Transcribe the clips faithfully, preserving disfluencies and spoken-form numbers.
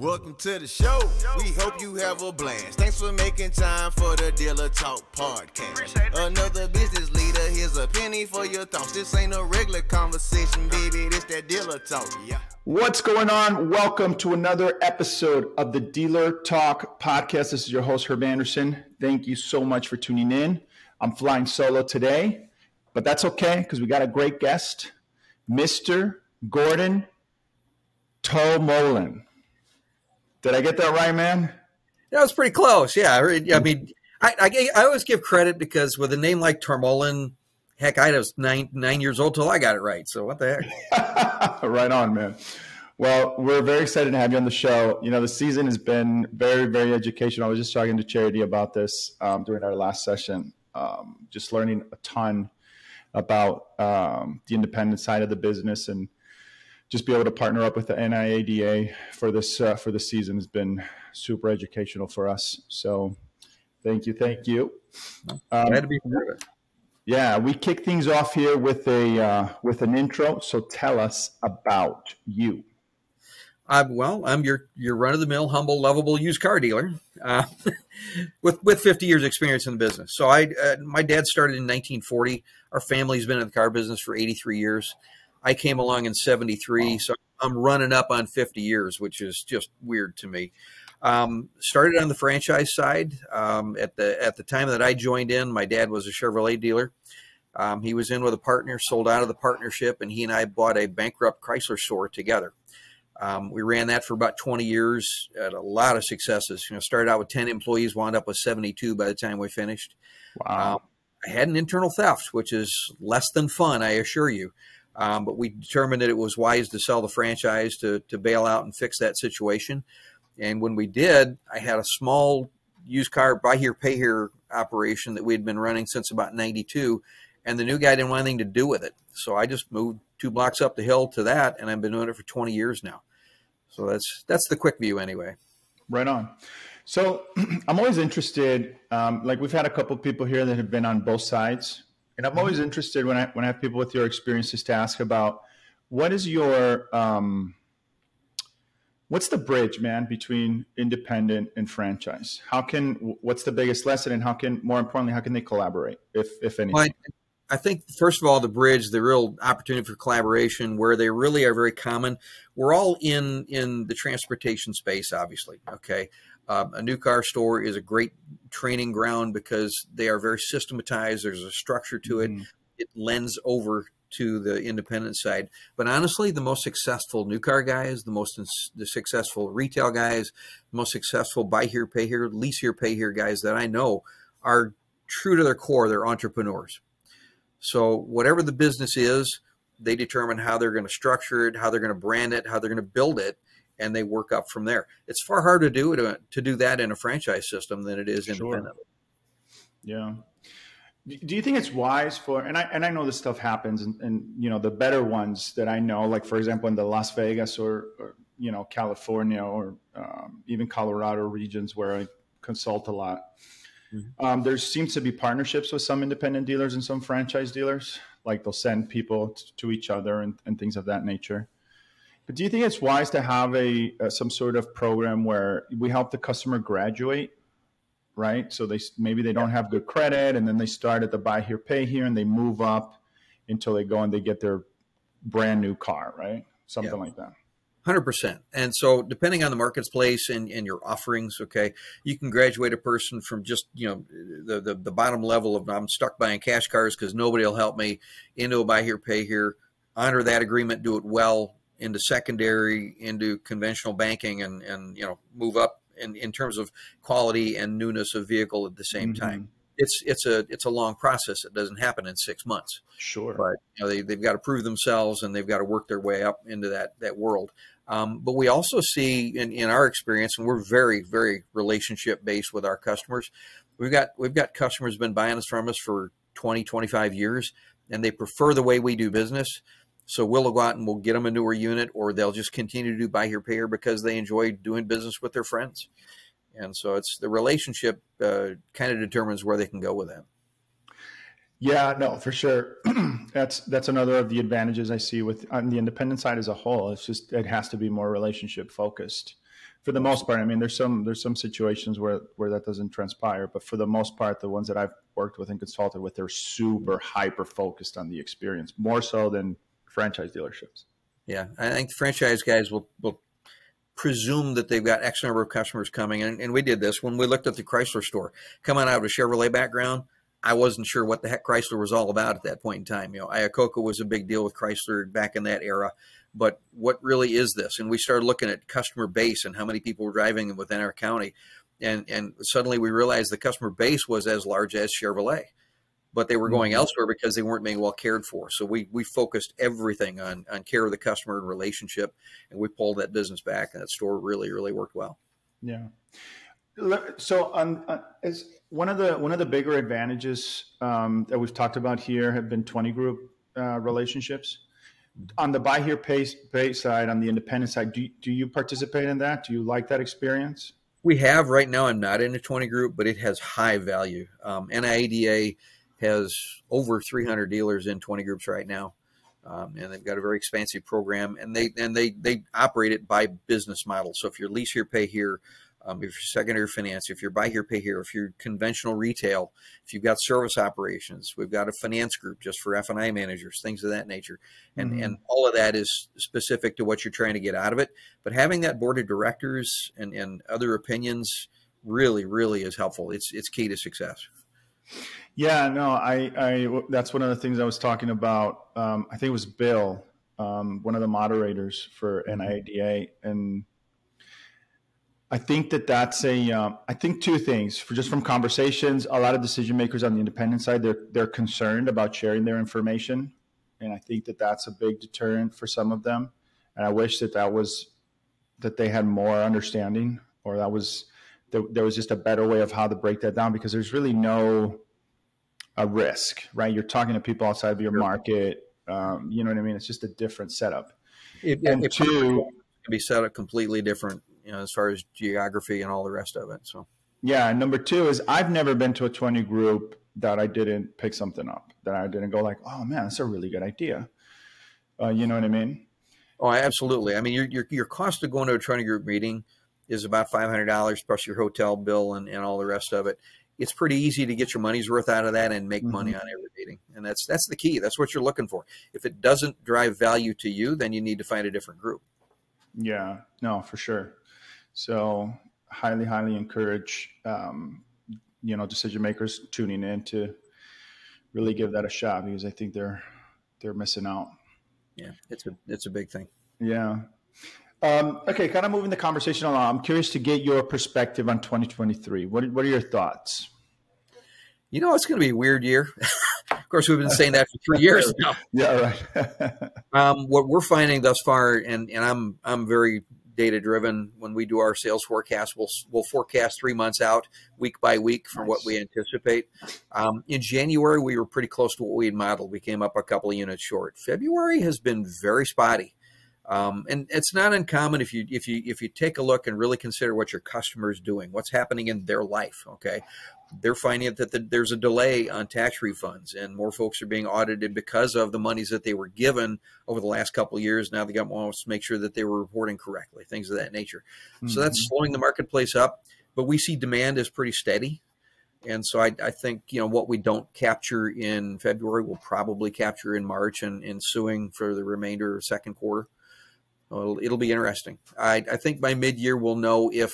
Welcome to the show. We hope you have a blast. Thanks for making time for the Dealer Talk podcast. Another business leader, here's a penny for your thoughts. This ain't a regular conversation, baby. This that Dealer Talk. Yeah. What's going on? Welcome to another episode of the Dealer Talk podcast. This is your host, Herb Anderson. Thank you so much for tuning in. I'm flying solo today, but that's okay because we got a great guest, Mister Gordon Tormohlen. Did I get that right, man? That was pretty close. Yeah. I mean, I, I, I always give credit because with a name like Tormohlen, heck, I was nine, nine years old till I got it right. So what the heck? Right on, man. Well, we're very excited to have you on the show. You know, the season has been very, very educational. I was just talking to Charity about this um, during our last session, um, just learning a ton about um, the independent side of the business, and just be able to partner up with the N I A D A for this uh, for the season has been super educational for us. So thank you, thank you. Um, Glad to be here. Yeah, we kick things off here with a uh, with an intro. So tell us about you. Uh, well, I'm your your run of the mill, humble, lovable used car dealer uh, with with fifty years experience in the business. So I uh, my dad started in nineteen forty. Our family's been in the car business for eighty-three years. I came along in seventy-three, so I'm running up on fifty years, which is just weird to me. Um, started on the franchise side. Um, at the at the time that I joined in, my dad was a Chevrolet dealer. Um, he was in with a partner, sold out of the partnership, and he and I bought a bankrupt Chrysler store together. Um, we ran that for about twenty years, had a lot of successes. You know, started out with ten employees, wound up with seventy-two by the time we finished. Wow. Um, I had an internal theft, which is less than fun, I assure you. Um, but we determined that it was wise to sell the franchise to, to bail out and fix that situation. And when we did, I had a small used car buy here, pay here operation that we had been running since about ninety-two. And the new guy didn't want anything to do with it. So I just moved two blocks up the hill to that. And I've been doing it for twenty years now. So that's that's the quick view anyway. Right on. So I'm always interested, um, like we've had a couple of people here that have been on both sides. And I'm always interested when I when I have people with your experiences to ask about what is your um, what's the bridge, man, between independent and franchise? How can what's the biggest lesson, and how can more importantly how can they collaborate, if if anything? Well, I, I think first of all the bridge, the real opportunity for collaboration where they really are very common. We're all in in the transportation space, obviously. Okay. Um, a new car store is a great training ground because they are very systematized. There's a structure to it. Mm. It lends over to the independent side. But honestly, the most successful new car guys, the most the successful retail guys, the most successful buy here, pay here, lease here, pay here guys that I know are true to their core. They're entrepreneurs. So whatever the business is, they determine how they're going to structure it, how they're going to brand it, how they're going to build it. And they work up from there. It's far harder to do to, to do that in a franchise system than it is independently. Sure. Yeah. Do you think it's wise for, and I, and I know this stuff happens, and, and, you know, the better ones that I know, like for example, in the Las Vegas or, or you know, California or um, even Colorado regions where I consult a lot, mm-hmm. um, there seems to be partnerships with some independent dealers and some franchise dealers, like they'll send people t- to each other and, and things of that nature. But do you think it's wise to have a uh, some sort of program where we help the customer graduate, right? So they maybe they don't have good credit, and then they start at the buy here, pay here, and they move up until they go and they get their brand new car, right? Something yeah. like that. one hundred percent. And so depending on the marketplace and, and your offerings, okay, you can graduate a person from just, you know, the, the, the bottom level of I'm stuck buying cash cars because nobody will help me into a buy here, pay here, honor that agreement, do it well, into secondary, into conventional banking, and, and you know, move up in, in terms of quality and newness of vehicle at the same mm-hmm. time. It's it's a it's a long process. It doesn't happen in six months. Sure. But you know, they, they've got to prove themselves, and they've got to work their way up into that, that world. Um, but we also see in, in our experience, and we're very, very relationship-based with our customers. We've got, we've got customers who've been buying us from us for twenty, twenty-five years, and they prefer the way we do business. So we'll go out and we'll get them a newer unit, or they'll just continue to do buy here, pay here because they enjoy doing business with their friends. And so it's the relationship uh, kind of determines where they can go with that. Yeah, no, for sure. that's that's another of the advantages I see with on the independent side as a whole. It's just it has to be more relationship focused. for the most part. I mean, there's some there's some situations where where that doesn't transpire, but for the most part, the ones that I've worked with and consulted with, they're super hyper focused on the experience, more so than franchise dealerships. Yeah, I think franchise guys will will presume that they've got X number of customers coming, and, and we did this when we looked at the Chrysler store. Coming out of a Chevrolet background, I wasn't sure what the heck Chrysler was all about at that point in time. You know, Iacocca was a big deal with Chrysler back in that era, but what really is this? And we started looking at customer base and how many people were driving within our county. And, and suddenly we realized the customer base was as large as Chevrolet, but they were going elsewhere because they weren't being well cared for. So we, we focused everything on, on care of the customer and relationship, and we pulled that business back, and that store really, really worked well. Yeah. So um, uh, as one of the one of the bigger advantages um, that we've talked about here have been twenty group uh, relationships. On the buy here, pay, pay side, on the independent side, do, do you participate in that? Do you like that experience? We have. Right now, I'm not in a twenty group, but it has high value. Um, N I A D A has over three hundred dealers in twenty groups right now, um, and they've got a very expansive program, and they and they they operate it by business model. So if you're lease here, pay here, um, if you're secondary finance, if you're buy here, pay here, if you're conventional retail, if you've got service operations, we've got a finance group just for F and I managers, things of that nature. And, mm-hmm. and all of that is specific to what you're trying to get out of it. But having that board of directors and, and other opinions really, really is helpful. It's, it's key to success. Yeah, no, I, I, that's one of the things I was talking about. Um, I think it was Bill, um, one of the moderators for N I A D A, and I think that that's a, um, I think two things for just from conversations, a lot of decision makers on the independent side, they're, they're concerned about sharing their information. And I think that that's a big deterrent for some of them. And I wish that that was, that they had more understanding, or that was, there, there was just a better way of how to break that down, because there's really no a risk, right? You're talking to people outside of your sure. market. Um, you know what I mean? It's just a different setup. It, and it, two, it can be set up completely different, you know, as far as geography and all the rest of it. So, yeah. Number two is I've never been to a twenty group that I didn't pick something up, that I didn't go like, oh man, that's a really good idea. Uh, you know what I mean? Oh, absolutely. I mean, your, your, your cost of going to a twenty group meeting is about five hundred dollars plus your hotel bill and, and all the rest of it. It's pretty easy to get your money's worth out of that and make mm-hmm. money on every meeting. And that's, that's the key. That's what you're looking for. If it doesn't drive value to you, then you need to find a different group. Yeah, no, for sure. So highly, highly encourage, um, you know, decision makers tuning in to really give that a shot, because I think they're, they're missing out. Yeah, it's a, it's a big thing. Yeah. Um, okay, kind of moving the conversation along. I'm curious to get your perspective on twenty twenty-three. What, what are your thoughts? You know, it's going to be a weird year. Of course, we've been saying that for three years now. Yeah, right. um, what we're finding thus far, and, and I'm I'm very data-driven. When we do our sales forecast, we'll, we'll forecast three months out, week by week, from nice. What we anticipate. Um, in January, we were pretty close to what we had modeled. We came up a couple of units short. February has been very spotty. Um, and it's not uncommon if you, if you, if you take a look and really consider what your customer's doing, what's happening in their life. Okay. They're finding that the, there's a delay on tax refunds, and more folks are being audited because of the monies that they were given over the last couple of years. Now they got wants to make sure that they were reporting correctly, things of that nature. Mm-hmm. So that's slowing the marketplace up, but we see demand is pretty steady. And so I, I think, you know, what we don't capture in February, we'll probably capture in March and ensuing for the remainder of second quarter. It'll, it'll be interesting. I, I think by mid-year we'll know if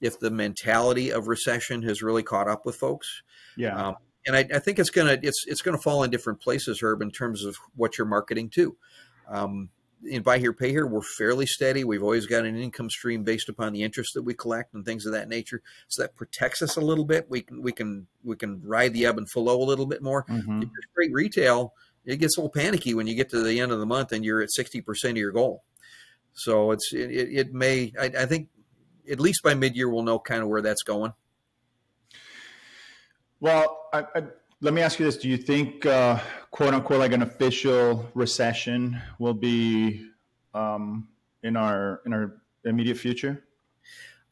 if the mentality of recession has really caught up with folks. Yeah, um, and I, I think it's gonna it's it's gonna fall in different places, Herb, in terms of what you're marketing to. Um, in buy here, pay here, we're fairly steady. We've always got an income stream based upon the interest that we collect and things of that nature, so that protects us a little bit. We can we can we can ride the ebb and flow a little bit more. Mm-hmm. If you're straight retail, it gets a little panicky when you get to the end of the month and you're at sixty percent of your goal. So it's, it, it may, I, I think at least by mid-year, we'll know kind of where that's going. Well, I, I, let me ask you this. Do you think, uh, quote unquote, like an official recession will be um, in our, in our immediate future?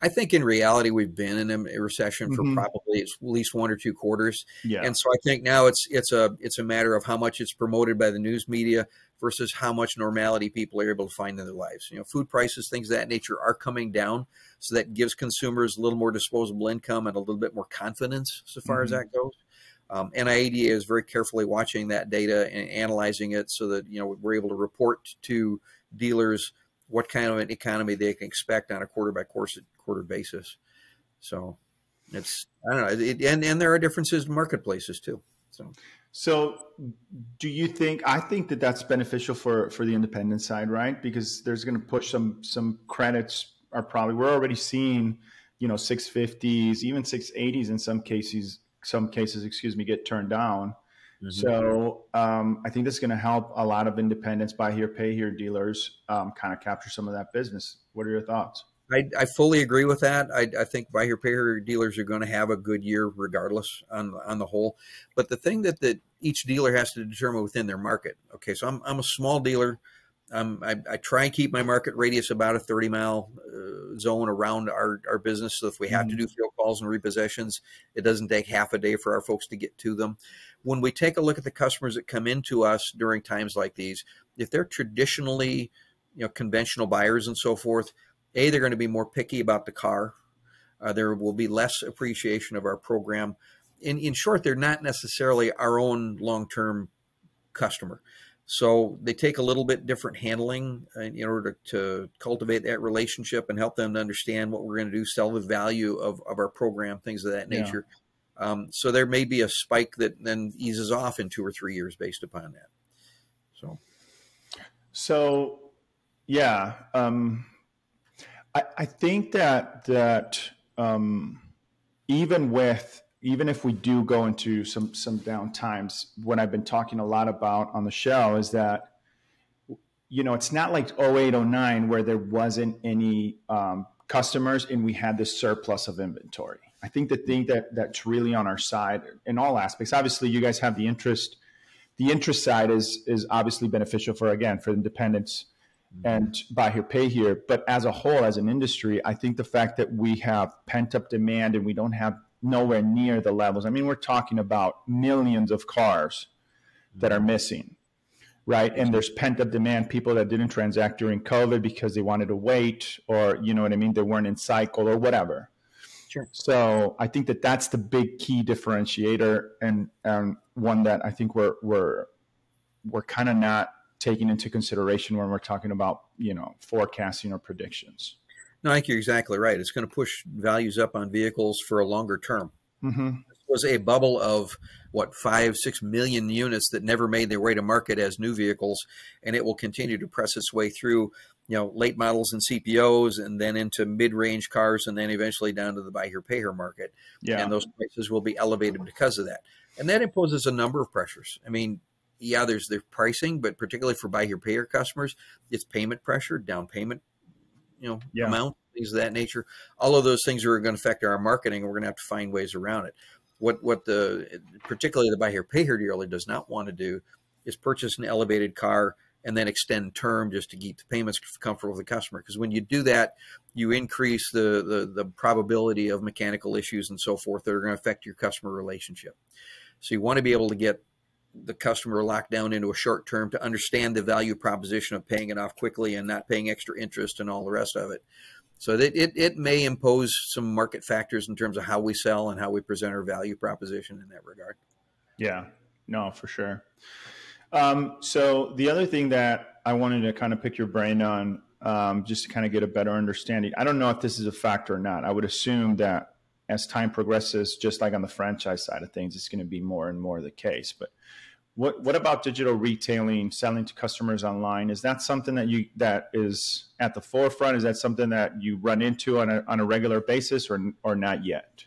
I think in reality, we've been in a recession for mm-hmm. probably at least one or two quarters. Yeah. And so I think now it's, it's a, it's a matter of how much it's promoted by the news media, versus how much normality people are able to find in their lives. You know, food prices, things of that nature are coming down. So that gives consumers a little more disposable income and a little bit more confidence so far mm-hmm. as that goes. Um, N I A D A is very carefully watching that data and analyzing it so that, you know, we're able to report to dealers what kind of an economy they can expect on a quarter by quarter, quarter basis. So it's, I don't know. It, and, and there are differences in marketplaces too. So, so do you think, I think that that's beneficial for, for the independent side, right? Because there's going to push some, some credits are probably, we're already seeing, you know, six fifties, even six eighties in some cases, some cases, excuse me, get turned down. Mm-hmm. So um, I think this is going to help a lot of independents, buy here, pay here dealers, um, kind of capture some of that business. What are your thoughts? I, I fully agree with that. I, I think buy here, pay here dealers are going to have a good year regardless on, on the whole. But the thing that, that each dealer has to determine within their market. Okay, so I'm, I'm a small dealer. Um, I, I try and keep my market radius about a thirty mile uh, zone around our, our business. So if we have mm-hmm. to do field calls and repossessions, it doesn't take half a day for our folks to get to them. When we take a look at the customers that come into us during times like these, if they're traditionally, you know, conventional buyers and so forth, A, they're going to be more picky about the car. Uh, there will be less appreciation of our program. In, in short, they're not necessarily our own long-term customer. So they take a little bit different handling in order to, to cultivate that relationship and help them to understand what we're going to do, sell the value of, of our program, things of that nature. Yeah. Um, so there may be a spike that then eases off in two or three years based upon that. So, so yeah, um, I, I think that, that um, even with Even if we do go into some, some down times, what I've been talking a lot about on the show is that, you know, it's not like oh eight, oh nine where there wasn't any um, customers and we had this surplus of inventory. I think the thing that, that's really on our side in all aspects, obviously you guys have the interest, the interest side is, is obviously beneficial for, again, for independents mm-hmm. and buy here, pay here. But as a whole, as an industry, I think the fact that we have pent up demand and we don't have nowhere near the levels. I mean, we're talking about millions of cars that are missing, right? And there's pent up demand, people that didn't transact during COVID because they wanted to wait or, you know what I mean? They weren't in cycle or whatever. Sure. So I think that that's the big key differentiator and, and one that I think we're, we're, we're kind of not taking into consideration when we're talking about, you know, forecasting or predictions. No, I think you're exactly right. It's going to push values up on vehicles for a longer term. Mm-hmm. This was a bubble of, what, five, six million units that never made their way to market as new vehicles, and it will continue to press its way through, you know, late models and C P Os and then into mid-range cars and then eventually down to the buy here, pay here market. Yeah. And those prices will be elevated because of that. And that imposes a number of pressures. I mean, yeah, there's the pricing, but particularly for buy here, pay here customers, it's payment pressure, down payment you know, yeah. amount, things of that nature. All of those things are going to affect our marketing, and we're going to have to find ways around it. What what the particularly the buy here, pay here dealer does not want to do is purchase an elevated car and then extend term just to keep the payments comfortable with the customer. Because when you do that, you increase the, the, the probability of mechanical issues and so forth that are going to affect your customer relationship. So you want to be able to get the customer locked down into a short term to understand the value proposition of paying it off quickly and not paying extra interest and all the rest of it. So that it, it may impose some market factors in terms of how we sell and how we present our value proposition in that regard. Yeah, no, for sure. Um, so the other thing that I wanted to kind of pick your brain on, um, just to kind of get a better understanding. I don't know if this is a fact or not. I would assume that as time progresses, just like on the franchise side of things, it's going to be more and more the case. But what what about digital retailing, selling to customers online? Is that something that you that is at the forefront? Is that something that you run into on a on a regular basis, or or not yet?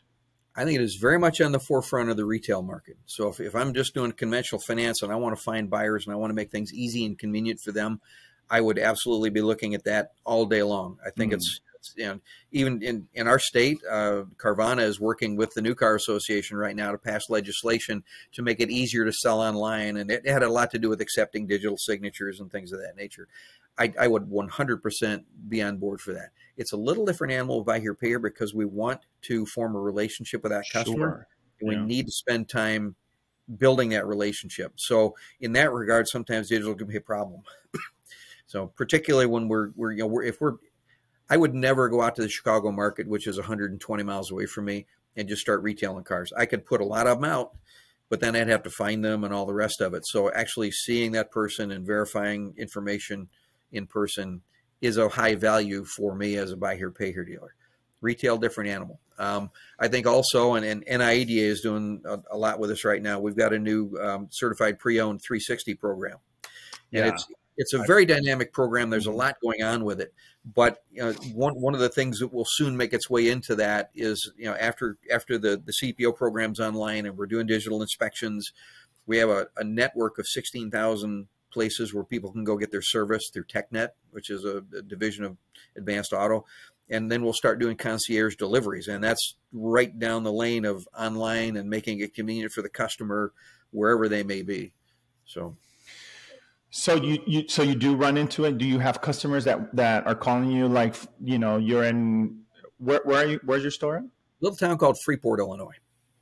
I think it is very much on the forefront of the retail market. So if, if I'm just doing conventional finance and I want to find buyers and I want to make things easy and convenient for them, I would absolutely be looking at that all day long. I think mm. it's. And even in, in our state, uh, Carvana is working with the New Car Association right now to pass legislation to make it easier to sell online. And it had a lot to do with accepting digital signatures and things of that nature. I, I would one hundred percent be on board for that. It's a little different animal buy here, pay here, because we want to form a relationship with that customer. Sure. And we yeah. need to spend time building that relationship. So in that regard, sometimes digital can be a problem. So particularly when we're, we're you know, we're, if we're, I would never go out to the Chicago market, which is one hundred twenty miles away from me, and just start retailing cars. I could put a lot of them out, but then I'd have to find them and all the rest of it. So actually seeing that person and verifying information in person is a high value for me as a buy here, pay here dealer. Retail, different animal. Um, I think also, and, and N I A D A is doing a, a lot with us right now. We've got a new um, Certified Pre-Owned three sixty program. And yeah. it's it's a very dynamic program. There's a lot going on with it. But you know, one, one of the things that will soon make its way into that is, you know, after after the, the C P O program's online and we're doing digital inspections, we have a, a network of sixteen thousand places where people can go get their service through TechNet, which is a, a division of Advanced Auto. And then we'll start doing concierge deliveries. And that's right down the lane of online and making it convenient for the customer, wherever they may be. So, so you, you, so you do run into it. Do you have customers that, that are calling you, like, you know, you're in, where, where are you, where's your store at? Little town called Freeport, Illinois.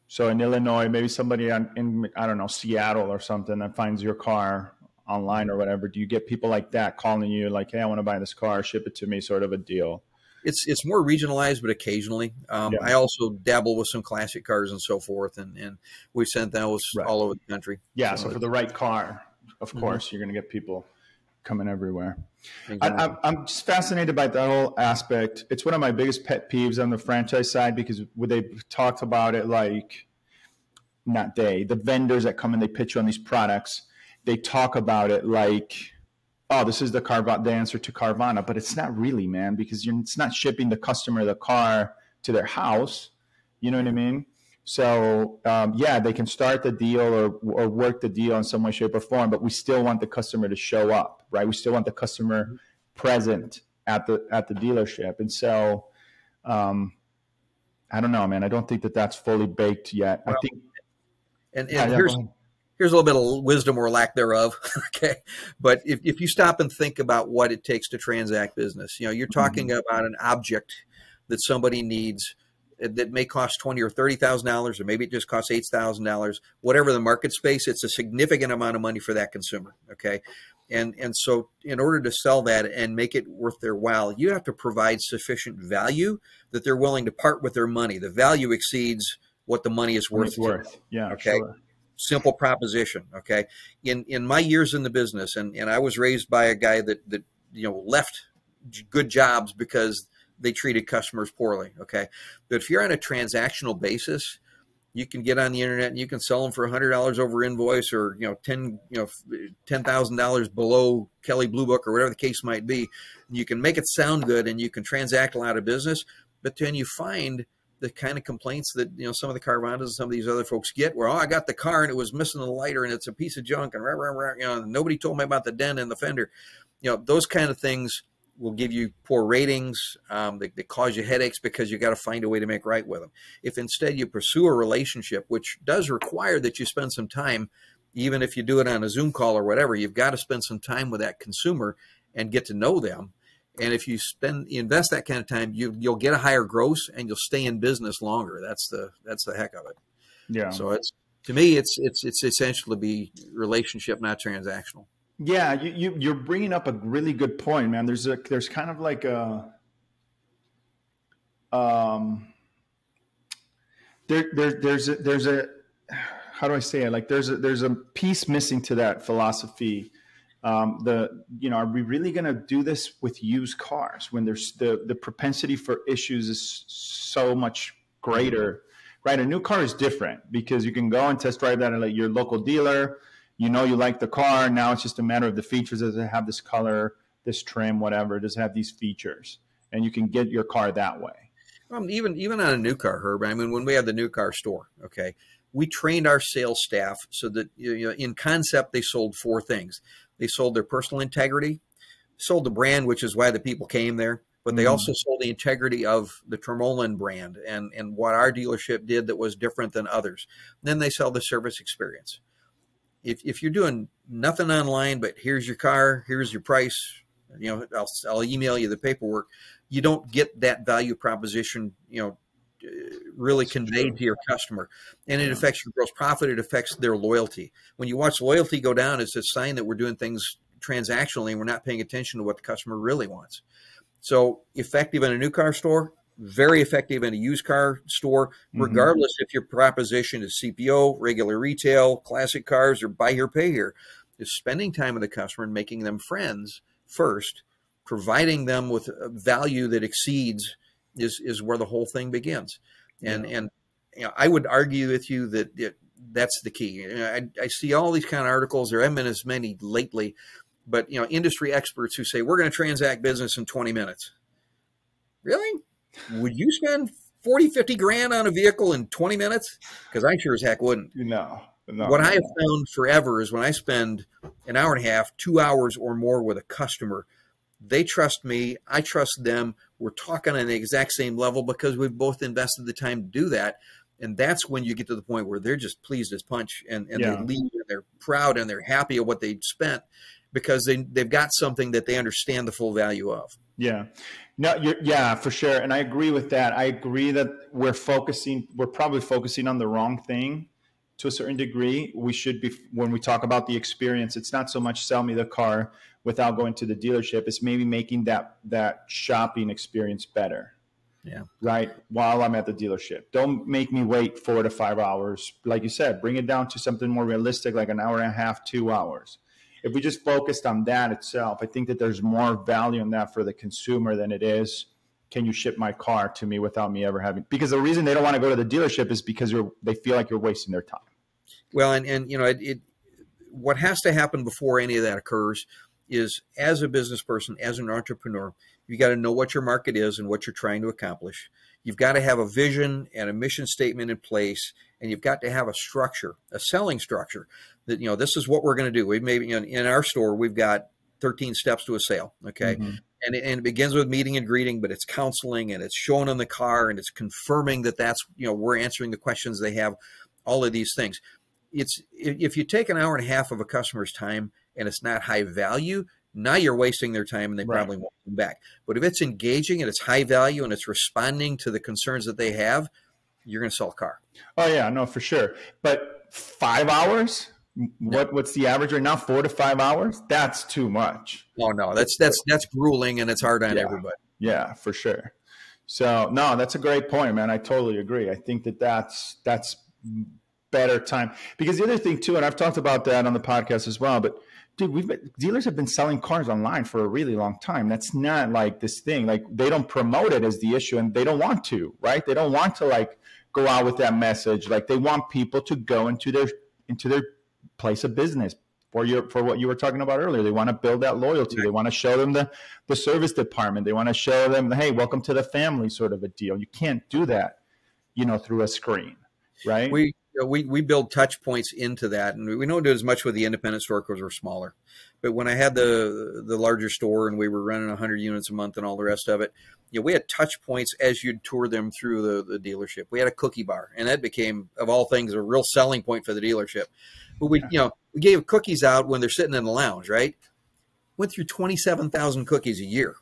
So in Illinois, maybe somebody on, in, I don't know, Seattle or something that finds your car online or whatever. Do you get people like that calling you like, hey, I want to buy this car, ship it to me, sort of a deal? It's, it's more regionalized, but occasionally. Um, yeah. I also dabble with some classic cars and so forth, and, and we've sent those right. all over the country. Yeah, so, so for the right car, of mm-hmm. course, you're going to get people coming everywhere. Exactly. I, I'm just fascinated by that whole aspect. It's one of my biggest pet peeves on the franchise side, because they talked about it like, not they, the vendors that come and they pitch you on these products, they talk about it like, oh, this is the Carvana, the answer to Carvana, but it's not really, man, because you're, it's not shipping the customer the car to their house. You know what I mean? So um, yeah, they can start the deal or, or work the deal in some way, shape, or form, but we still want the customer to show up, right? We still want the customer present at the at the dealership, and so um, I don't know, man. I don't think that that's fully baked yet. Well, I think, and, and yeah, here's. Yeah, Here's a little bit of wisdom or lack thereof, okay? But if, if you stop and think about what it takes to transact business, you know, you're talking mm-hmm. about an object that somebody needs that may cost twenty or thirty thousand dollars, or maybe it just costs eight thousand dollars, whatever the market space, it's a significant amount of money for that consumer, okay? And, and so in order to sell that and make it worth their while, you have to provide sufficient value that they're willing to part with their money. The value exceeds what the money is worth. It's worth, yeah, okay. Sure. Simple proposition. Okay. In, in my years in the business, and, and I was raised by a guy that, that, you know, left good jobs because they treated customers poorly. Okay. But if you're on a transactional basis, you can get on the internet and you can sell them for a hundred dollars over invoice, or, you know, ten, you know, ten thousand dollars below Kelly Blue Book, or whatever the case might be. You can make it sound good and you can transact a lot of business, but then you find the kind of complaints that, you know, some of the Carvanas and some of these other folks get, where, oh, I got the car and it was missing the lighter and it's a piece of junk, and rah, rah, rah, you know, nobody told me about the dent and the fender. You know, those kind of things will give you poor ratings. Um, they, they cause you headaches because you got to find a way to make right with them. If instead you pursue a relationship, which does require that you spend some time, even if you do it on a Zoom call or whatever, you've got to spend some time with that consumer and get to know them. And if you spend, invest that kind of time, you, you'll get a higher gross and you'll stay in business longer. That's the, that's the heck of it. Yeah. So it's, to me, it's, it's, it's essential to be relationship, not transactional. Yeah. You, you, you're bringing up a really good point, man. There's a, there's kind of like a, um, there, there, there's a, there's a, how do I say it? Like there's a, there's a piece missing to that philosophy. Um, the, you know, are we really going to do this with used cars when there's the, the propensity for issues is so much greater, right? A new car is different because you can go and test drive that at your local dealer. You know, you like the car. Now it's just a matter of the features. Does it have this color, this trim, whatever? Does it have these features? And you can get your car that way. Um, even, even on a new car, Herb, I mean, when we have the new car store, okay, we trained our sales staff so that, you know, in concept, they sold four things. They sold their personal integrity, sold the brand, which is why the people came there, but they mm-hmm. also sold the integrity of the Tormohlen brand and, and what our dealership did that was different than others. And then they sell the service experience. If, if you're doing nothing online, but here's your car, here's your price, you know, I'll, I'll email you the paperwork. You don't get that value proposition, you know, really conveyed to your customer, and it affects your gross profit. It affects their loyalty. When you watch loyalty go down, it's a sign that we're doing things transactionally and we're not paying attention to what the customer really wants. So effective in a new car store, very effective in a used car store, regardless mm-hmm. if your proposition is C P O, regular retail, classic cars, or buy here, pay here, is spending time with the customer and making them friends first, providing them with a value that exceeds is, is where the whole thing begins. And, yeah. and you know, I would argue with you that it, that's the key. I, I see all these kind of articles. There haven't been as many lately, but you know, industry experts who say, we're going to transact business in twenty minutes. Really? Would you spend forty, fifty grand on a vehicle in twenty minutes? Because I sure as heck wouldn't. No, no. What I have found forever is when I spend an hour and a half, two hours or more with a customer, they trust me. I trust them. We're talking on the exact same level because we've both invested the time to do that. And that's when you get to the point where they're just pleased as punch, and, and yeah. they leave and they're proud and they're happy at what they spent, because they, they've got something that they understand the full value of. Yeah, no, you're, yeah, for sure. And I agree with that. I agree that we're focusing, we're probably focusing on the wrong thing to a certain degree. We should be, when we talk about the experience, it's not so much sell me the car without going to the dealership. It's maybe making that, that shopping experience better. Yeah. Right. While I'm at the dealership, don't make me wait four to five hours. Like you said, bring it down to something more realistic, like an hour and a half, two hours. If we just focused on that itself, I think that there's more value in that for the consumer than it is, can you ship my car to me without me ever having, because the reason they don't want to go to the dealership is because you're, they feel like you're wasting their time. Well, and, and you know, it, it, what has to happen before any of that occurs is, as a business person, as an entrepreneur, you got to know what your market is and what you're trying to accomplish. You've got to have a vision and a mission statement in place, and you've got to have a structure, a selling structure that, you know, this is what we're going to do. We maybe in, in our store, we've got thirteen steps to a sale. Okay. Mm-hmm. And, it, and it begins with meeting and greeting, but it's counseling and it's showing them the car and it's confirming that that's, you know, we're answering the questions they have, all of these things. It's, if you take an hour and a half of a customer's time and it's not high value, now you're wasting their time and they right. probably won't come back. But if it's engaging and it's high value and it's responding to the concerns that they have, you're going to sell a car. Oh yeah, no, for sure. But five hours, no. what what's the average right now? Four to five hours? That's too much. Oh no, that's, that's, that's grueling and it's hard on yeah. everybody. Yeah, for sure. So no, that's a great point, man. I totally agree. I think that that's, that's better time, because the other thing too, and I've talked about that on the podcast as well, but dude, we've been, dealers have been selling cars online for a really long time. That's not like this thing. Like they don't promote it as the issue, and they don't want to, right? They don't want to like go out with that message. Like they want people to go into their into their place of business for your for what you were talking about earlier. They want to build that loyalty. They want to show them the the service department. They want to show them, hey, welcome to the family, sort of a deal. You can't do that, you know, through a screen, right? We. We, we build touch points into that, and we don't do as much with the independent store because we're smaller. But when I had the the larger store and we were running a hundred units a month and all the rest of it, you know, we had touch points as you'd tour them through the, the dealership. We had a cookie bar, and that became, of all things, a real selling point for the dealership. But we, you know, we gave cookies out when they're sitting in the lounge, right? Went through twenty-seven thousand cookies a year.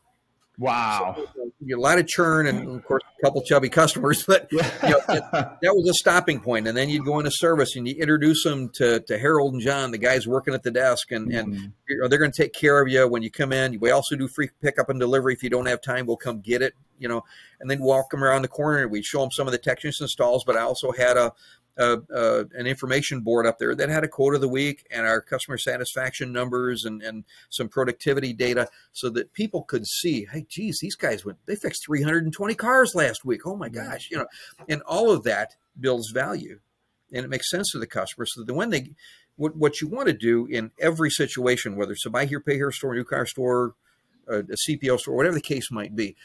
Wow. So, a lot of churn and, of course, a couple chubby customers, but you know, that, that was a stopping point. And then you'd go into service and you introduce them to, to Harold and John, the guys working at the desk, and, mm-hmm. and you know, they're going to take care of you when you come in. We also do free pickup and delivery. If you don't have time, we'll come get it, you know, and then walk them around the corner. We'd show them some of the technician stalls, but I also had a, a, a an information board up there that had a quote of the week and our customer satisfaction numbers and, and some productivity data so that people could see, hey, geez, these guys went, they fixed three hundred twenty cars last week. Oh my gosh. You know, and all of that builds value and it makes sense to the customer. So that when they, what, what you want to do in every situation, whether it's a buy here, pay here store, new car store, a, a C P O store, whatever the case might be,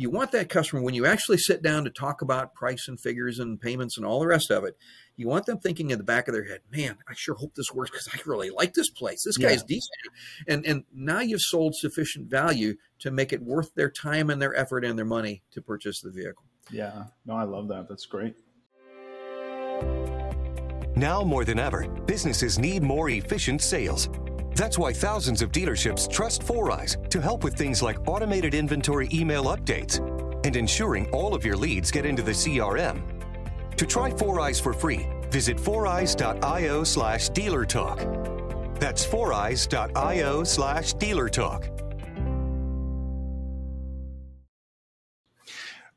you want that customer, when you actually sit down to talk about price and figures and payments and all the rest of it, you want them thinking in the back of their head, man, I sure hope this works because I really like this place. This guy's yeah. decent. And, and now you've sold sufficient value to make it worth their time and their effort and their money to purchase the vehicle. Yeah. No, I love that. That's great. Now more than ever, businesses need more efficient sales. That's why thousands of dealerships trust Foureyes to help with things like automated inventory email updates, and ensuring all of your leads get into the C R M. To try Foureyes for free, visit Foureyes.io slash Dealer Talk. That's Foureyes.io slash Dealer Talk.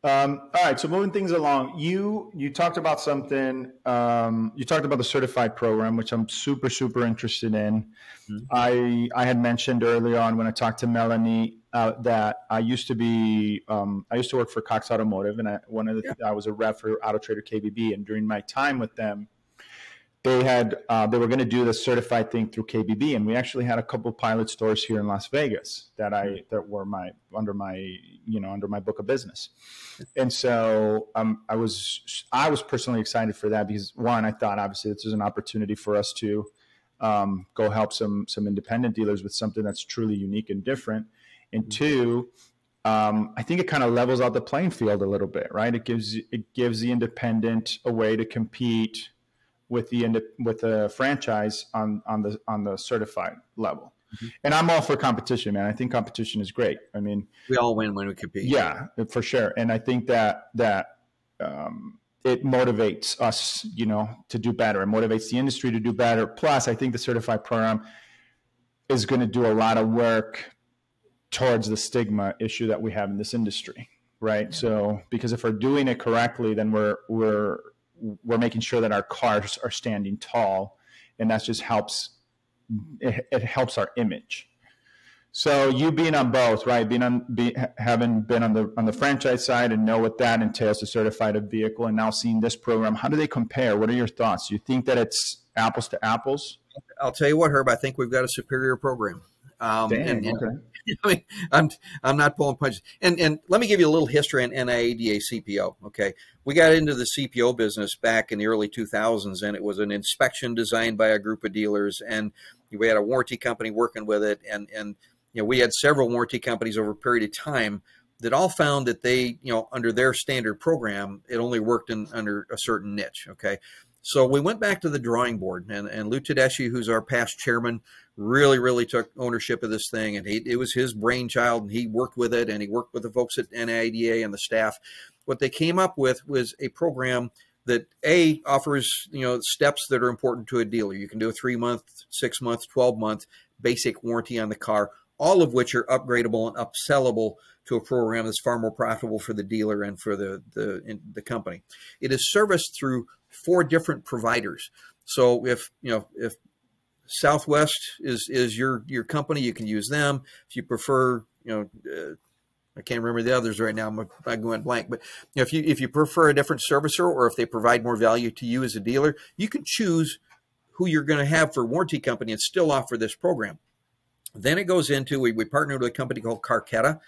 Um, all right, so moving things along, you you talked about something. Um, you talked about the certified program, which I'm super super interested in. Mm-hmm. I I had mentioned earlier on when I talked to Melanie uh, that I used to be um, I used to work for Cox Automotive, and I, one of the yeah. I was a rep for Auto Trader K B B, and during my time with them, they had uh, they were going to do the certified thing through K B B, and we actually had a couple pilot stores here in Las Vegas that I that were my under my you know under my book of business, and so um, I was I was personally excited for that because one, I thought obviously this is an opportunity for us to um, go help some some independent dealers with something that's truly unique and different, and two, um, I think it kind of levels out the playing field a little bit, right? It gives it gives the independent a way to compete with the end with the franchise on, on the on the certified level. Mm-hmm. And I'm all for competition, man. I think competition is great. I mean, we all win when we compete. Yeah, for sure. And I think that that um, it motivates us, you know, to do better. It motivates the industry to do better. Plus, I think the certified program is going to do a lot of work towards the stigma issue that we have in this industry, right? Yeah. So, because if we're doing it correctly, then we're we're we're making sure that our cars are standing tall, and that just helps. It, it helps our image. So you being on both, right? Being on, be, having been on the on the franchise side and know what that entails to certify a vehicle, and now seeing this program, how do they compare? What are your thoughts? Do you think that it's apples to apples? I'll tell you what, Herb. I think we've got a superior program. Um, Dang, and, and, okay. I mean, I'm I'm not pulling punches. And and let me give you a little history on N I A D A C P O. Okay, we got into the C P O business back in the early two thousands, and it was an inspection designed by a group of dealers, and we had a warranty company working with it, and and you know we had several warranty companies over a period of time that all found that they you know under their standard program it only worked in under a certain niche. Okay. So we went back to the drawing board, and, and Lou Tedeschi, who's our past chairman, really, really took ownership of this thing. And he, it was his brainchild, and he worked with it, and he worked with the folks at N I A D A and the staff. What they came up with was a program that, A, offers you know steps that are important to a dealer. You can do a three-month, six-month, twelve-month basic warranty on the car, all of which are upgradable and upsellable to a program that's far more profitable for the dealer and for the, the, the company. It is serviced through four different providers. So if, you know, if Southwest is, is your, your company, you can use them. If you prefer, you know, uh, I can't remember the others right now. I'm, I'm going blank, but you know, if you, if you prefer a different servicer, or if they provide more value to you as a dealer, you can choose who you're going to have for warranty company and still offer this program. Then it goes into, we, we partnered with a company called Carquetta,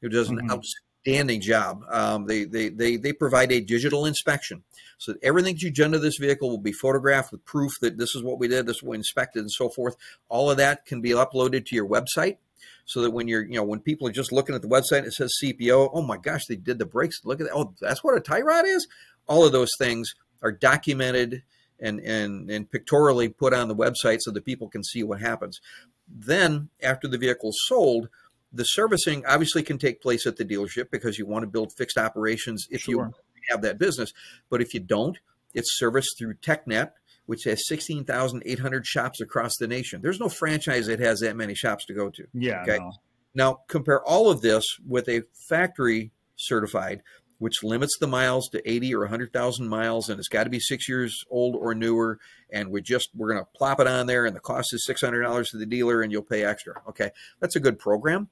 who does an mm-hmm. outstanding Outstanding job. Um, they, they, they, they provide a digital inspection. So everything that you've done to this vehicle will be photographed with proof that this is what we did, this is what we inspected, and so forth. All of that can be uploaded to your website, so that when you're, you know, when people are just looking at the website and it says C P O, oh my gosh, they did the brakes. Look at that. Oh, that's what a tie rod is. All of those things are documented and, and, and pictorially put on the website so that people can see what happens. Then after the vehicle's sold, the servicing obviously can take place at the dealership because you want to build fixed operations if sure. you have that business. But if you don't, it's serviced through TechNet, which has sixteen thousand eight hundred shops across the nation. There's no franchise that has that many shops to go to. Yeah. Okay. No. Now compare all of this with a factory certified, which limits the miles to eighty or one hundred thousand miles, and it's got to be six years old or newer. And we just we're going to plop it on there, and the cost is six hundred dollars to the dealer, and you'll pay extra. Okay, that's a good program.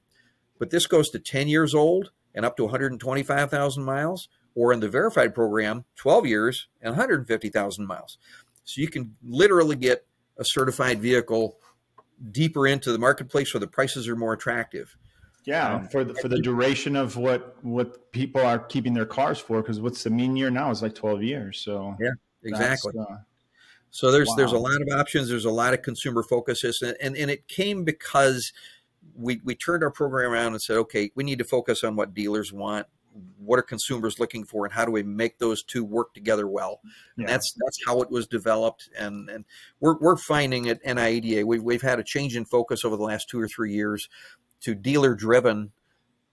But this goes to ten years old and up to one hundred twenty-five thousand miles, or in the verified program, twelve years and one hundred fifty thousand miles. So you can literally get a certified vehicle deeper into the marketplace where the prices are more attractive. Yeah, um, for the, for the duration of what, what people are keeping their cars for, because what's the mean year now is like twelve years. So yeah, exactly. Uh, so there's wow. there's a lot of options. There's a lot of consumer focuses, and, and, and it came because We, we turned our program around and said, okay, we need to focus on what dealers want, what are consumers looking for, and how do we make those two work together well? Yeah. And that's that's how it was developed. And, and we're, we're finding at N I A D A, we, we've had a change in focus over the last two or three years to dealer-driven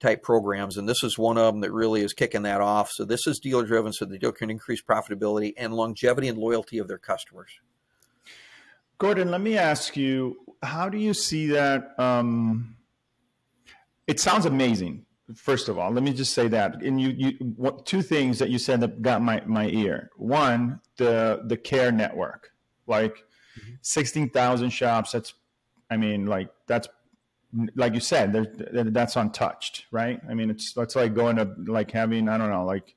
type programs, and this is one of them that really is kicking that off. So this is dealer driven, so the dealer can increase profitability and longevity and loyalty of their customers. Gordon, let me ask you, how do you see that? Um, it sounds amazing. First of all, let me just say that. And you, you what, two things that you said that got my, my ear. One, the the care network, like mm-hmm. sixteen thousand shops. That's, I mean, like that's, like you said, that's untouched, right? I mean, it's that's like going to like having, I don't know, like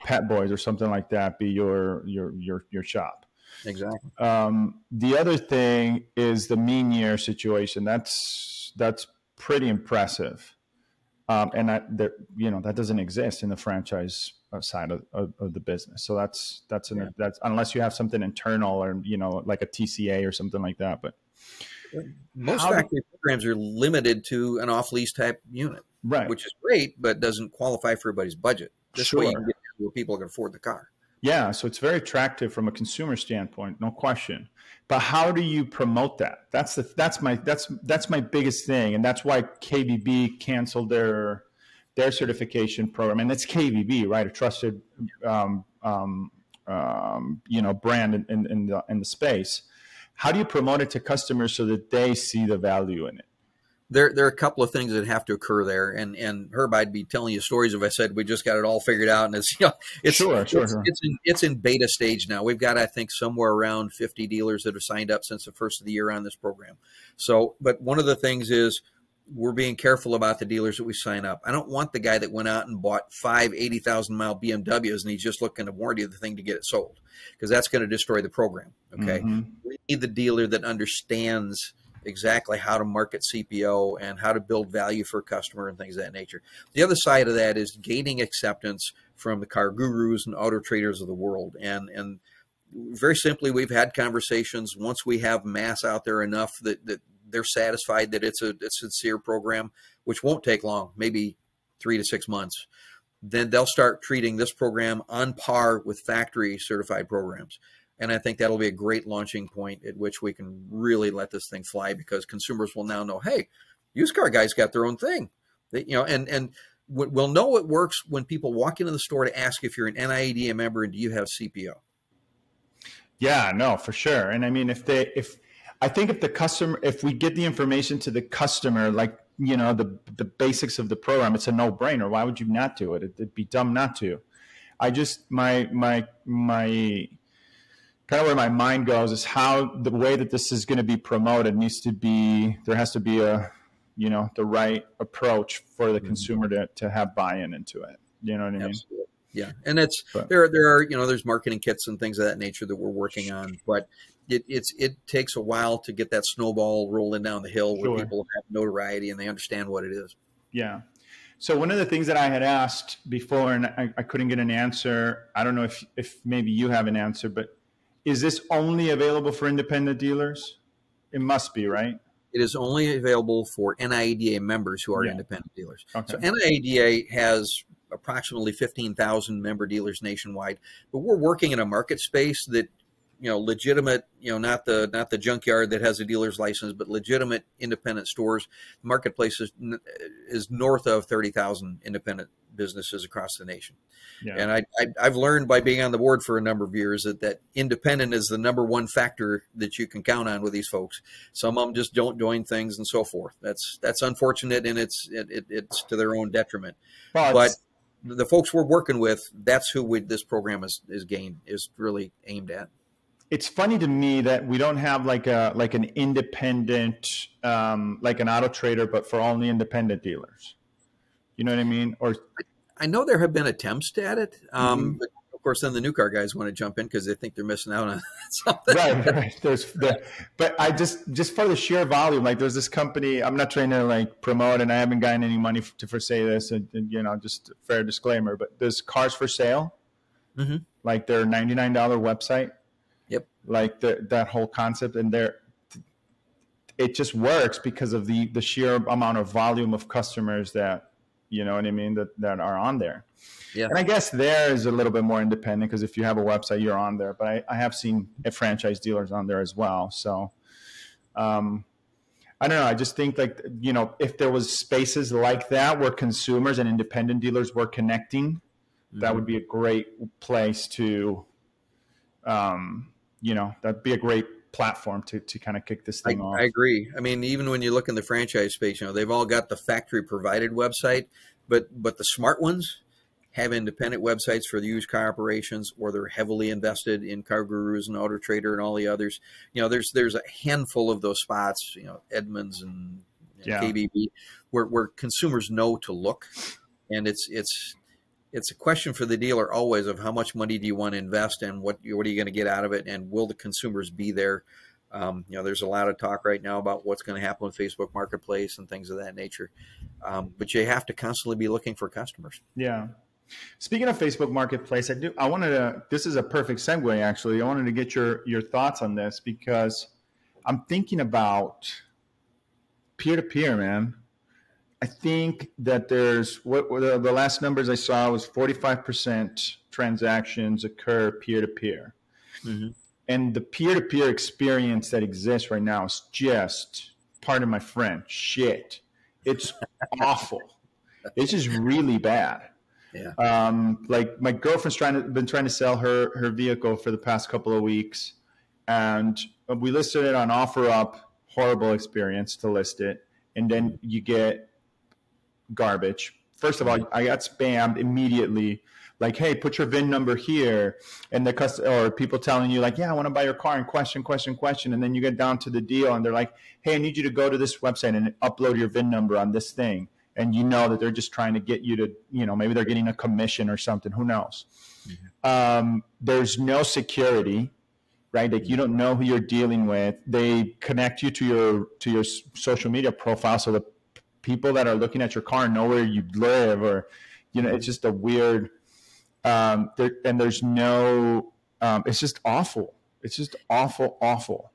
Pet Boys or something like that be your your your your shop. Exactly. Um, the other thing is the mean year situation. That's that's pretty impressive, um, and I, that you know that doesn't exist in the franchise side of, of, of the business. So that's that's an, yeah. that's unless you have something internal or you know like a T C A or something like that, but. Most How, factory programs are limited to an off-lease type unit, right? Which is great, but doesn't qualify for everybody's budget. This sure. way you can get to where people can afford the car. Yeah, so it's very attractive from a consumer standpoint, no question. But how do you promote that? That's the that's my that's that's my biggest thing, and that's why K B B canceled their their certification program, and it's K B B, right? A trusted, um, um, um, you know, brand in, in, in the in the space. How do you promote it to customers so that they see the value in it? There, there are a couple of things that have to occur there. And, and Herb, I'd be telling you stories if I said we just got it all figured out. And it's, you know, it's, sure, sure, it's, sure. it's, in, it's in beta stage now. We've got, I think, somewhere around fifty dealers that have signed up since the first of the year on this program. So, but one of the things is we're being careful about the dealers that we sign up. I don't want the guy that went out and bought five eighty thousand mile B M Ws and he's just looking to warranty the thing to get it sold, because that's going to destroy the program. Okay. Mm-hmm. We need the dealer that understands exactly how to market C P O and how to build value for a customer and things of that nature. The other side of that is gaining acceptance from the car gurus and auto traders of the world. And, and very simply, we've had conversations. Once we have mass out there enough that, that, they're satisfied that it's a, a sincere program, which won't take long, maybe three to six months. Then they'll start treating this program on par with factory certified programs. And I think that'll be a great launching point at which we can really let this thing fly, because consumers will now know, hey, used car guys got their own thing. They, you know, and, and we'll know it works when people walk into the store to ask if you're an N I A D A member and do you have C P O? Yeah, no, for sure. And I mean, if they, if, I think if the customer, if we get the information to the customer, like, you know, the the basics of the program, it's a no brainer. Why would you not do it? it? It'd be dumb not to. I just, my, my, my, kind of where my mind goes is how the way that this is going to be promoted needs to be, there has to be a, you know, the right approach for the mm-hmm. consumer to, to have buy-in into it. You know what I mean? Absolutely. Yeah. And it's, but, there, there are, you know, there's marketing kits and things of that nature that we're working on, but It, it's, it takes a while to get that snowball rolling down the hill where sure. people have notoriety and they understand what it is. Yeah. So one of the things that I had asked before, and I, I couldn't get an answer, I don't know if, if maybe you have an answer, but is this only available for independent dealers? It must be, right? It is only available for N I A D A members who are yeah. independent dealers. Okay. So N I A D A has approximately fifteen thousand member dealers nationwide, but we're working in a market space that you know, legitimate, you know, not the, not the junkyard that has a dealer's license, but legitimate independent stores. The marketplace is, is north of thirty thousand independent businesses across the nation. Yeah. And I, I, I've learned by being on the board for a number of years that, that independent is the number one factor that you can count on with these folks. Some of them just don't join things and so forth. That's, that's unfortunate. And it's, it, it, it's to their own detriment, but, but the folks we're working with, that's who we, this program is, is gained, is really aimed at. It's funny to me that we don't have like a like an independent, um, like an Auto Trader, but for only independent dealers. You know what I mean? Or I know there have been attempts at it. Um, mm-hmm. But of course, then the new car guys want to jump in because they think they're missing out on something. Right, right. There's the, but I just just for the sheer volume, like there's this company. I'm not trying to like promote, and I haven't gotten any money to for say this, and, and you know, just a fair disclaimer. But there's Cars for Sale, mm-hmm. like their ninety-nine dollar website. Yep. Like the, that whole concept, and there, it just works because of the, the sheer amount of volume of customers that, you know what I mean, that, that are on there. Yeah. And I guess there is a little bit more independent because if you have a website, you're on there. But I, I have seen franchise dealers on there as well. So um, I don't know. I just think, like, you know, if there was spaces like that where consumers and independent dealers were connecting, mm-hmm. that would be a great place to, um, you know, that'd be a great platform to, to kind of kick this thing I, off. I agree. I mean, even when you look in the franchise space, you know, they've all got the factory provided website, but, but the smart ones have independent websites for the used car operations, or they're heavily invested in Car Gurus and Auto Trader and all the others. You know, there's, there's a handful of those spots, you know, Edmunds and, and yeah. K B B, where, where consumers know to look. And it's, it's, it's a question for the dealer always of how much money do you want to invest and what, what are you going to get out of it? And will the consumers be there? Um, you know, there's a lot of talk right now about what's going to happen with Facebook Marketplace and things of that nature. Um, but you have to constantly be looking for customers. Yeah. Speaking of Facebook Marketplace, I do, I wanted to, this is a perfect segue, actually. I wanted to get your, your thoughts on this, because I'm thinking about peer-to-peer, man. I think that there's, what were the, the last numbers I saw was forty-five percent transactions occur peer-to-peer. Mm-hmm. And the peer-to-peer experience that exists right now is just, pardon my French, shit. It's awful. It's just really bad. Yeah. Um, like my girlfriend's trying to, been trying to sell her, her vehicle for the past couple of weeks, and we listed it on OfferUp. Horrible experience to list it. And then you get garbage. First of all, I got spammed immediately. Like, hey, put your V I N number here. And the customer, or people telling you like, yeah, I want to buy your car, and question, question, question. And then you get down to the deal and they're like, hey, I need you to go to this website and upload your V I N number on this thing. And you know that they're just trying to get you to, you know, maybe they're getting a commission or something. Who knows? Mm-hmm. Um, there's no security, right? Like, you don't know who you're dealing with. They connect you to your, to your social media profile, so the people that are looking at your car know where you live, or, you know, it's just a weird, um, there, and there's no, um, it's just awful. It's just awful, awful.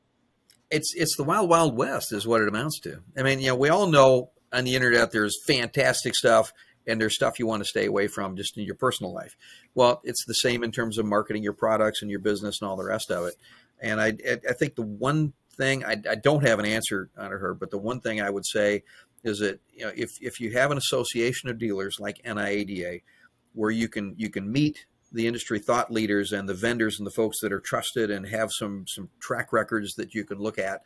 It's, it's the wild, wild west is what it amounts to. I mean, you know, we all know, on the internet, there's fantastic stuff, and there's stuff you want to stay away from just in your personal life. Well, it's the same in terms of marketing your products and your business and all the rest of it. And I, I think the one thing, I, I don't have an answer on her, but the one thing I would say is that, you know, if, if you have an association of dealers like N I A D A, where you can, you can meet the industry thought leaders and the vendors and the folks that are trusted and have some, some track records that you can look at,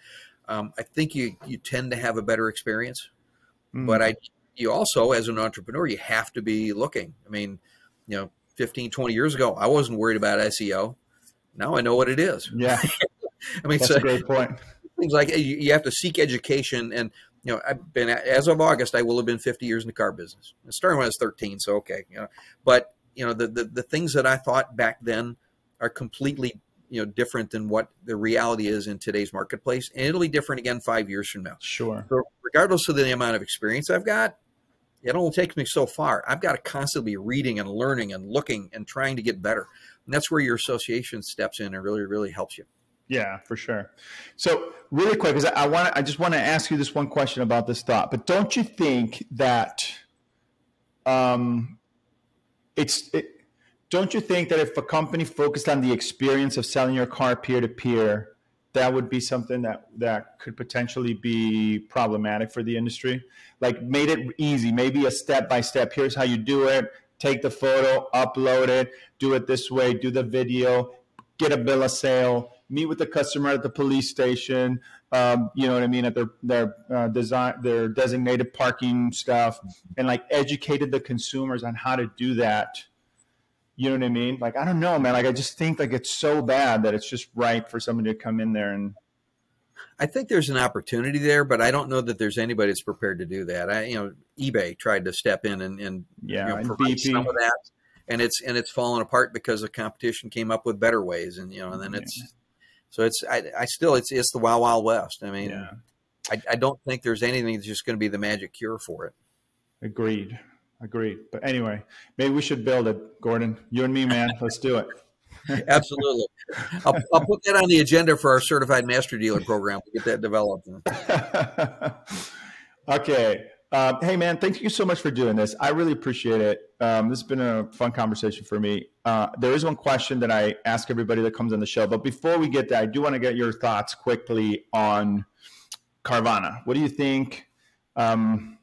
um, I think you, you tend to have a better experience. But I, you also, as an entrepreneur, you have to be looking. I mean, you know, fifteen, twenty years ago, I wasn't worried about S E O. Now I know what it is. Yeah. I mean, that's so, a great point. Things like you, you have to seek education. And, you know, I've been, as of August, I will have been fifty years in the car business. I started when I was thirteen. So, okay. You know, but, you know, the, the, the things that I thought back then are completely, you know, different than what the reality is in today's marketplace. And it'll be different again five years from now. Sure. So, regardless of the amount of experience I've got, it only takes me so far. I've got to constantly be reading and learning and looking and trying to get better. And that's where your association steps in and really, really helps you. Yeah, for sure. So really quick, because I want to, I just want to ask you this one question about this thought, but don't you think that um, it's, it, don't you think that if a company focused on the experience of selling your car peer-to-peer, that would be something that, that could potentially be problematic for the industry? Like, made it easy, maybe a step-by-step, here's how you do it, take the photo, upload it, do it this way, do the video, get a bill of sale, meet with the customer at the police station, um, you know what I mean, at their, their, uh, design, their designated parking stuff, and like educated the consumers on how to do that. You know what I mean? Like, I don't know, man. Like, I just think like it's so bad that it's just ripe for somebody to come in there. And I think there's an opportunity there, but I don't know that there's anybody that's prepared to do that. I, you know, eBay tried to step in and, and yeah, you know, provide some of that, and it's, and it's fallen apart because the competition came up with better ways. And, you know, and then it's, yeah. so it's, I, I still, it's, it's the wild, wild west. I mean, yeah. I, I don't think there's anything that's just going to be the magic cure for it. Agreed. Agreed. But anyway, maybe we should build it, Gordon. You and me, man. Let's do it. Absolutely. I'll, I'll put that on the agenda for our Certified Master Dealer program. We'll get that developed. Okay. Uh, hey, man, thank you so much for doing this. I really appreciate it. Um, this has been a fun conversation for me. Uh, there is one question that I ask everybody that comes on the show. But before we get there, I do want to get your thoughts quickly on Carvana. What do you think? Um,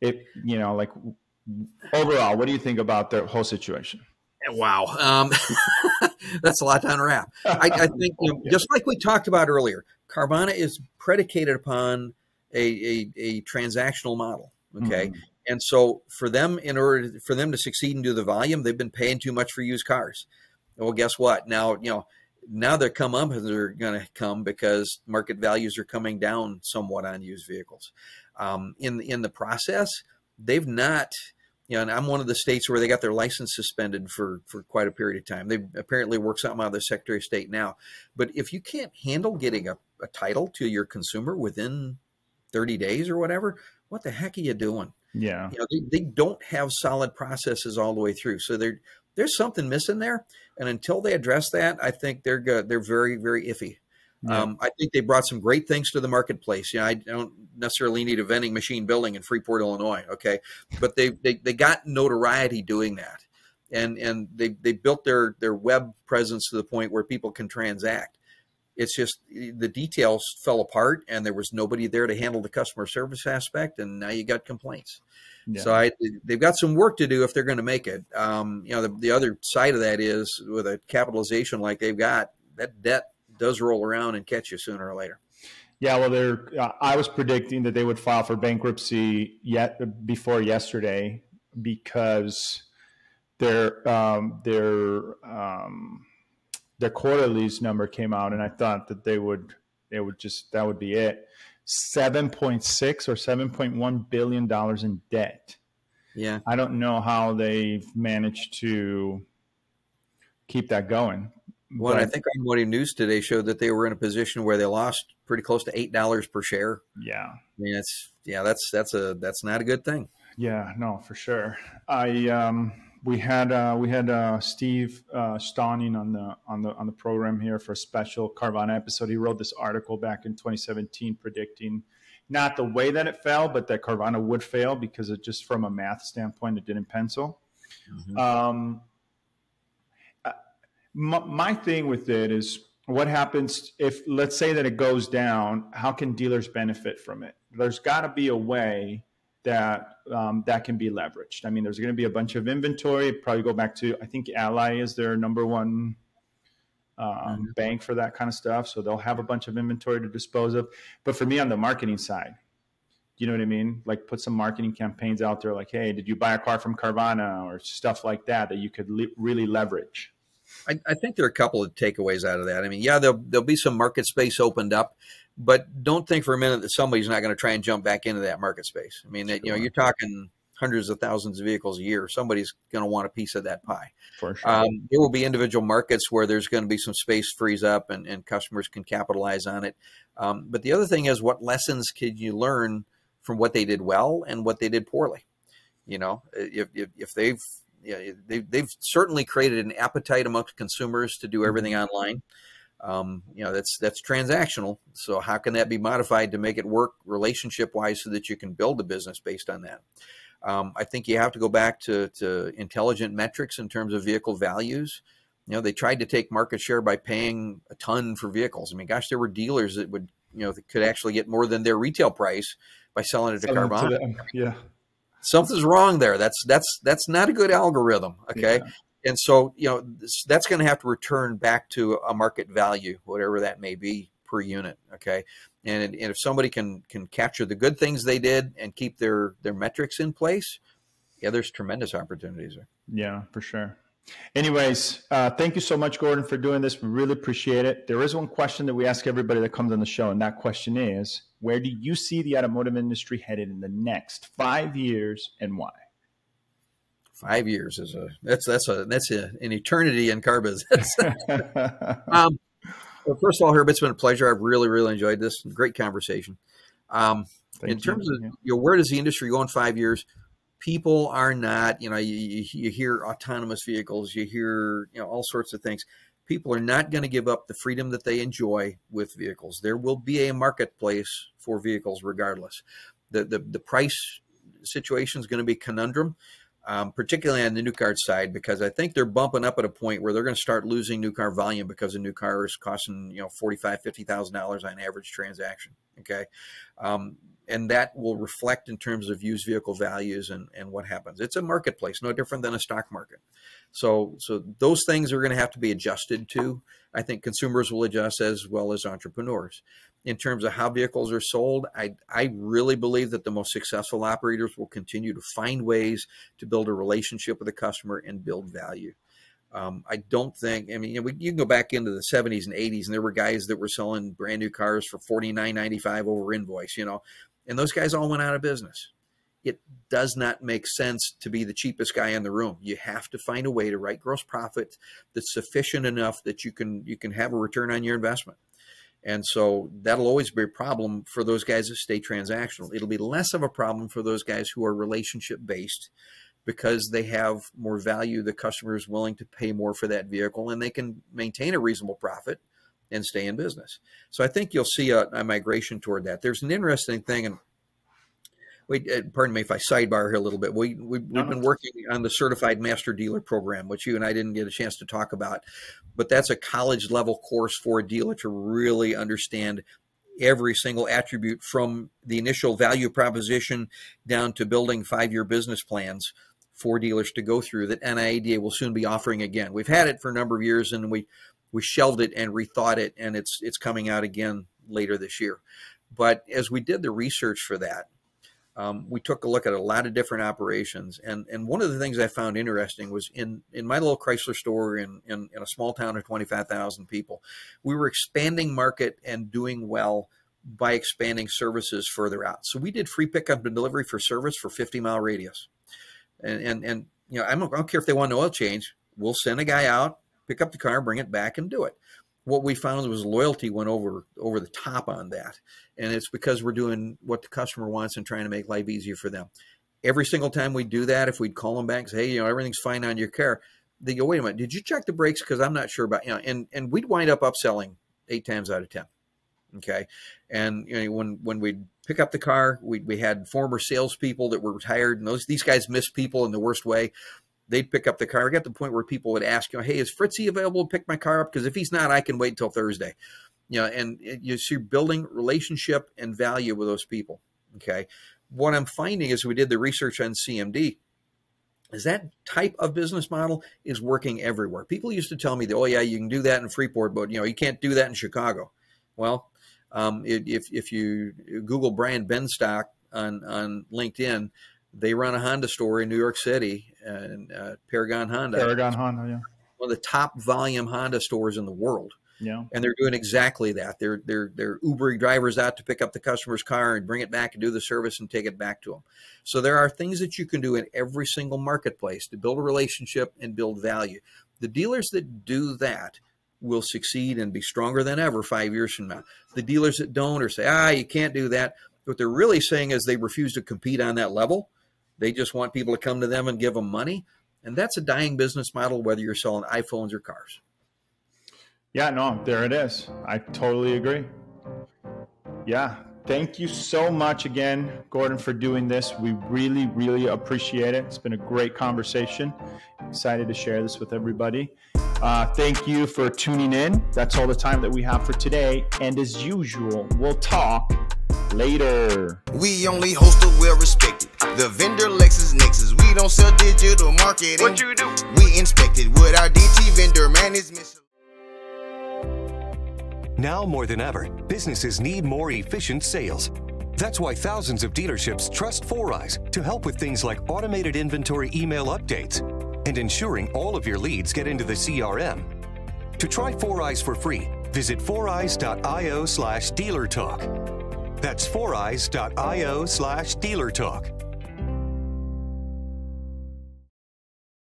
it you know, like overall, what do you think about the whole situation? Wow, um, that's a lot to unwrap. I, I think you know, just like we talked about earlier, Carvana is predicated upon a, a, a transactional model. Okay. Mm-hmm. And so for them, in order to, for them to succeed and do the volume, they've been paying too much for used cars. Well, guess what? Now, you know, now they're come up and they're going to come because market values are coming down somewhat on used vehicles. Um, in, in the process, they've not, you know, and I'm one of the states where they got their license suspended for, for quite a period of time. They apparently work something out of the Secretary of State now. But if you can't handle getting a, a title to your consumer within thirty days or whatever, what the heck are you doing? Yeah, you know, they, they don't have solid processes all the way through. So there, there's something missing there. And until they address that, I think they're good. They're very, very iffy. Yeah. Um, I think they brought some great things to the marketplace. You know, I don't necessarily need a vending machine building in Freeport, Illinois. Okay. But they, they, they got notoriety doing that. And, and they, they built their, their web presence to the point where people can transact. It's just the details fell apart and there was nobody there to handle the customer service aspect. And now you got complaints. Yeah. So I, they've got some work to do if they're going to make it. Um, you know, the, the other side of that is with a capitalization like they've got, that debt does roll around and catch you sooner or later. Yeah. Well, they're, uh, I was predicting that they would file for bankruptcy yet before yesterday because their, um, their, um, their quarterly's number came out, and I thought that they would, it would just, that would be it. seven point six or seven point one billion dollars in debt. Yeah, I don't know how they've managed to keep that going. Well, but I think on Morning News today showed that they were in a position where they lost pretty close to eight dollars per share. Yeah, I mean, it's yeah, that's that's a that's not a good thing. Yeah, no, for sure. I. Um, We had uh, we had uh, Steve uh, Stauning on the on the on the program here for a special Carvana episode. He wrote this article back in twenty seventeen predicting not the way that it fell, but that Carvana would fail because it just from a math standpoint it didn't pencil. Mm-hmm. Um, my, my thing with it is what happens if let's say that it goes down. How can dealers benefit from it? There's got to be a way that um, that can be leveraged. I mean, there's going to be a bunch of inventory. Probably go back to, I think Ally is their number one um, bank for that kind of stuff. So they'll have a bunch of inventory to dispose of. But for me on the marketing side, you know what I mean? Like put some marketing campaigns out there like, hey, did you buy a car from Carvana or stuff like that, that you could le really leverage. I, I think there are a couple of takeaways out of that. I mean, yeah, there'll, there'll be some market space opened up, but don't think for a minute that somebody's not going to try and jump back into that market space. I mean, sure. You know, you're talking hundreds of thousands of vehicles a year. Somebody's going to want a piece of that pie. For sure. Um, there will be individual markets where there's going to be some space frees up and, and customers can capitalize on it. Um, but the other thing is what lessons can you learn from what they did well and what they did poorly? You know, if, if, if they've, yeah, they, they've certainly created an appetite amongst consumers to do everything online. Um, you know, that's, that's transactional. So how can that be modified to make it work relationship wise so that you can build a business based on that? Um, I think you have to go back to, to intelligent metrics in terms of vehicle values. You know, they tried to take market share by paying a ton for vehicles. I mean, gosh, there were dealers that would, you know, that could actually get more than their retail price by selling it to Carvana. Yeah. Something's wrong there. That's, that's, that's not a good algorithm. Okay. Yeah. And so, you know, this, that's going to have to return back to a market value, whatever that may be per unit. Okay. And, and if somebody can, can capture the good things they did and keep their, their metrics in place. Yeah. There's tremendous opportunities there. Yeah, for sure. Anyways, uh, thank you so much, Gordon, for doing this. We really appreciate it. There is one question that we ask everybody that comes on the show. And that question is, where do you see the automotive industry headed in the next five years and why? Five years is a, that's, that's a, that's a, an eternity in car business. um, well, first of all, Herb, it's been a pleasure. I've really, really enjoyed this. Great conversation. Um, Thank in you. terms of, you know, where does the industry go in five years? People are not, you know, you, you hear autonomous vehicles, you hear, you know, all sorts of things. People are not going to give up the freedom that they enjoy with vehicles. There will be a marketplace for vehicles regardless. The, the, the price situation is going to be a conundrum. um, particularly on the new car side, because I think they're bumping up at a point where they're going to start losing new car volume because a new car is costing, you know, forty-five thousand, fifty thousand dollars on average transaction. Okay. Um, and that will reflect in terms of used vehicle values and, and what happens. It's a marketplace, no different than a stock market. So, so those things are going to have to be adjusted to. I think consumers will adjust as well as entrepreneurs. In terms of how vehicles are sold, I, I really believe that the most successful operators will continue to find ways to build a relationship with the customer and build value. Um, I don't think, I mean, you, know, we, you can go back into the seventies and eighties, and there were guys that were selling brand new cars for forty-nine ninety-five over invoice, you know, and those guys all went out of business. It does not make sense to be the cheapest guy in the room. You have to find a way to write gross profit that's sufficient enough that you can, you can have a return on your investment. And so that'll always be a problem for those guys that stay transactional. It'll be less of a problem for those guys who are relationship based, because they have more value. The customer is willing to pay more for that vehicle, and they can maintain a reasonable profit and stay in business. So I think you'll see a, a migration toward that. There's an interesting thing, and wait, pardon me if I sidebar here a little bit. We, we, we've been working on the Certified Master Dealer program, which you and I didn't get a chance to talk about, but that's a college level course for a dealer to really understand every single attribute from the initial value proposition down to building five-year business plans for dealers to go through, that N I A D A will soon be offering again. We've had it for a number of years, and we, we shelved it and rethought it, and it's, it's coming out again later this year. But as we did the research for that, Um, we took a look at a lot of different operations. And, and one of the things I found interesting was in, in my little Chrysler store in, in, in a small town of twenty-five thousand people, we were expanding market and doing well by expanding services further out. So we did free pickup and delivery for service for fifty mile radius. And, and, and you know, I don't, I don't care if they want an oil change, we'll send a guy out, pick up the car, bring it back, and do it. What we found was loyalty went over over the top on that. And it's because we're doing what the customer wants and trying to make life easier for them. Every single time we do that, if we'd call them back and say, hey, you know, everything's fine on your car, they go, wait a minute, did you check the brakes? Because I'm not sure about, you know, and, and we'd wind up upselling eight times out of ten. Okay. And you know, when, when we'd pick up the car, we, we had former salespeople that were retired, and those, these guys miss people in the worst way. They'd pick up the car. I got to the point where people would ask, you know, hey, is Fritzy available to pick my car up? Because if he's not, I can wait until Thursday. You know, and you see building relationship and value with those people. Okay. What I'm finding is we did the research on C M D is that type of business model is working everywhere. People used to tell me that, oh yeah, you can do that in Freeport, but you know, you can't do that in Chicago. Well, um, if, if you Google Brian Benstock on, on LinkedIn, they run a Honda store in New York City, and uh, Paragon Honda. Paragon Honda, yeah. One of the top volume Honda stores in the world. Yeah. And they're doing exactly that. They're they're they're Ubering drivers out to pick up the customer's car and bring it back and do the service and take it back to them. So there are things that you can do in every single marketplace to build a relationship and build value. The dealers that do that will succeed and be stronger than ever five years from now. The dealers that don't or say, ah, you can't do that. What they're really saying is they refuse to compete on that level. They just want people to come to them and give them money. And that's a dying business model, whether you're selling iPhones or cars. Yeah, no, there it is. I totally agree. Yeah. Thank you so much again, Gordon, for doing this. We really, really appreciate it. It's been a great conversation. Excited to share this with everybody. Uh, thank you for tuning in. That's all the time that we have for today. And as usual, we'll talk later. We only host the well-respected. The vendor LexisNexis. We don't sell digital marketing. What you do? We inspected with our D T vendor management. Now more than ever, businesses need more efficient sales. That's why thousands of dealerships trust Foureyes to help with things like automated inventory email updates and ensuring all of your leads get into the C R M. To try Foureyes for free, visit Foureyes dot i o slash dealer talk. That's Foureyes dot i o slash dealer talk.